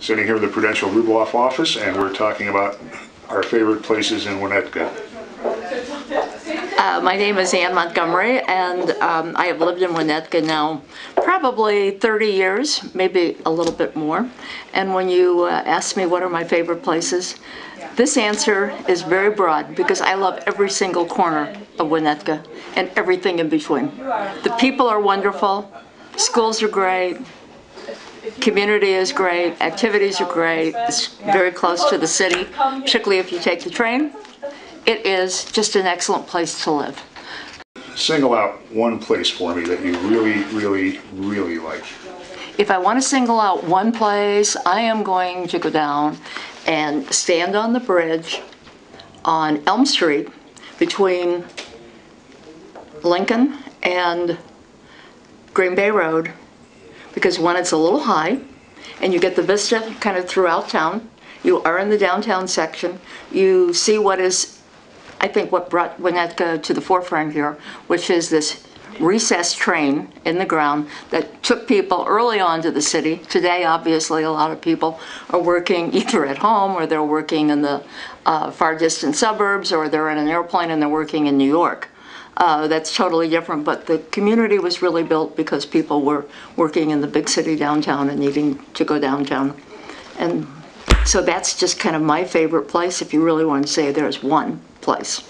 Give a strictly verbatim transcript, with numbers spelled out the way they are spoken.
Sitting here in the Prudential Rubloff office, and we're talking about our favorite places in Winnetka. Uh, my name is Anne Montgomery, and um, I have lived in Winnetka now probably thirty years, maybe a little bit more. And when you uh, ask me what are my favorite places, this answer is very broad because I love every single corner of Winnetka and everything in between. The people are wonderful, schools are great, community is great, activities are great, it's very close to the city, particularly if you take the train. It is just an excellent place to live. Single out one place for me that you really, really, really like. If I want to single out one place, I am going to go down and stand on the bridge on Elm Street between Lincoln and Green Bay Road, because one, it's a little high, and you get the vista kind of throughout town. You are in the downtown section. You see what is, I think, what brought Winnetka to the forefront here, which is this recessed train in the ground that took people early on to the city. Today, obviously, a lot of people are working either at home or they're working in the uh, far distant suburbs, or they're in an airplane and they're working in New York. Uh, that's totally different, but the community was really built because people were working in the big city downtown and needing to go downtown. And so that's just kind of my favorite place, if you really want to say there's one place.